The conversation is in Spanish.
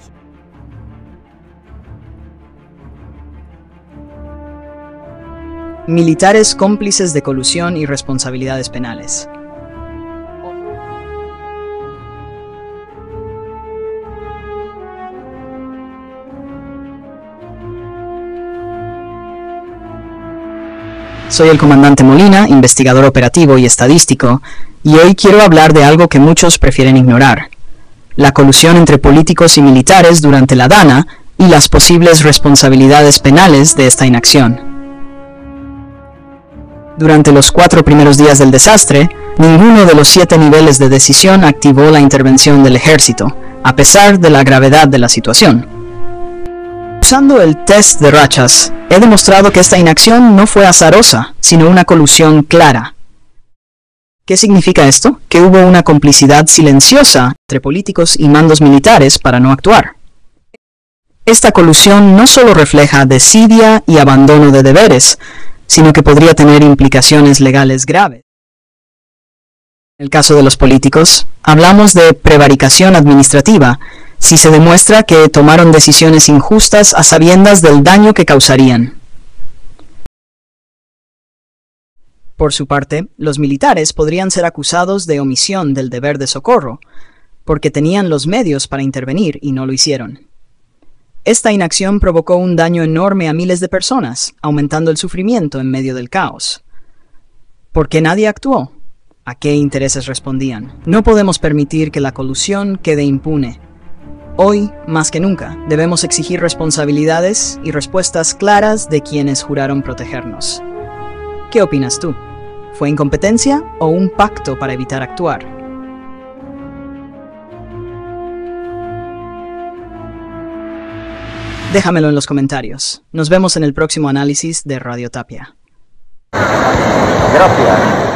Unidos. Militares cómplices de colusión y responsabilidades penales. Soy el comandante Molina, investigador operativo y estadístico, y hoy quiero hablar de algo que muchos prefieren ignorar: la colusión entre políticos y militares durante la DANA y las posibles responsabilidades penales de esta inacción. Durante los 4 primeros días del desastre, ninguno de los 7 niveles de decisión activó la intervención del ejército, a pesar de la gravedad de la situación. Usando el test de rachas, he demostrado que esta inacción no fue azarosa, sino una colusión clara. ¿Qué significa esto? Que hubo una complicidad silenciosa entre políticos y mandos militares para no actuar. Esta colusión no solo refleja desidia y abandono de deberes, sino que podría tener implicaciones legales graves. En el caso de los políticos, hablamos de prevaricación administrativa si se demuestra que tomaron decisiones injustas a sabiendas del daño que causarían. Por su parte, los militares podrían ser acusados de omisión del deber de socorro, porque tenían los medios para intervenir y no lo hicieron. Esta inacción provocó un daño enorme a miles de personas, aumentando el sufrimiento en medio del caos. ¿Por qué nadie actuó? ¿A qué intereses respondían? No podemos permitir que la colusión quede impune. Hoy, más que nunca, debemos exigir responsabilidades y respuestas claras de quienes juraron protegernos. ¿Qué opinas tú? ¿Fue incompetencia o un pacto para evitar actuar? Déjamelo en los comentarios. Nos vemos en el próximo análisis de Radio Tapia. Gracias.